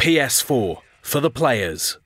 PS4 for the players.